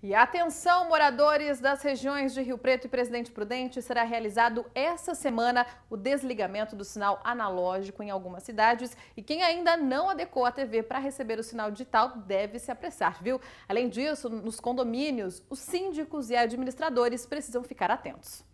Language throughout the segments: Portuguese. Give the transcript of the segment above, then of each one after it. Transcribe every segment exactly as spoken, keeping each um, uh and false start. E atenção, moradores das regiões de Rio Preto e Presidente Prudente, será realizado essa semana o desligamento do sinal analógico em algumas cidades e quem ainda não adequou a T V para receber o sinal digital deve se apressar, viu? Além disso, nos condomínios, os síndicos e administradores precisam ficar atentos.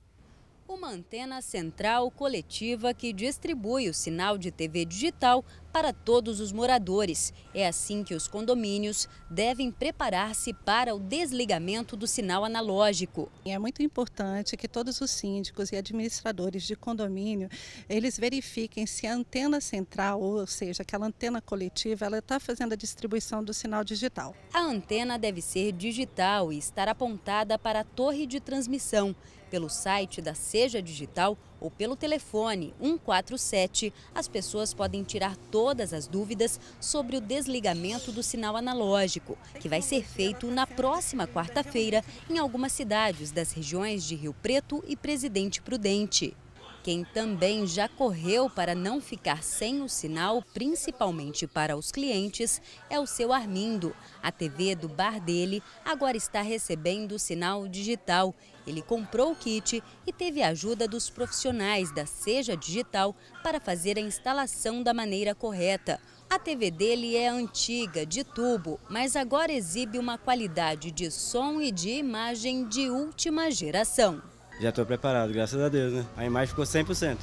Uma antena central coletiva que distribui o sinal de T V digital para todos os moradores. É assim que os condomínios devem preparar-se para o desligamento do sinal analógico. É muito importante que todos os síndicos e administradores de condomínio, eles verifiquem se a antena central, ou seja, aquela antena coletiva, ela está fazendo a distribuição do sinal digital. A antena deve ser digital e estar apontada para a torre de transmissão. Pelo site da Seja Digital ou pelo telefone um quatro sete, as pessoas podem tirar todas as dúvidas sobre o desligamento do sinal analógico, que vai ser feito na próxima quarta-feira em algumas cidades das regiões de Rio Preto e Presidente Prudente. Quem também já correu para não ficar sem o sinal, principalmente para os clientes, é o seu Armindo. A T V do bar dele agora está recebendo o sinal digital. Ele comprou o kit e teve a ajuda dos profissionais da Seja Digital para fazer a instalação da maneira correta. A T V dele é antiga, de tubo, mas agora exibe uma qualidade de som e de imagem de última geração. Já estou preparado, graças a Deus, né? A imagem ficou cem por cento.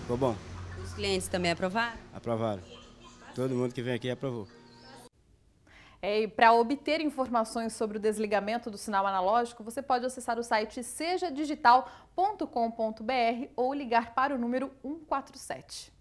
Ficou bom. Os clientes também aprovaram? Aprovaram. Todo mundo que vem aqui aprovou. É, e para obter informações sobre o desligamento do sinal analógico, você pode acessar o site seja digital ponto com ponto br ou ligar para o número um quatro sete.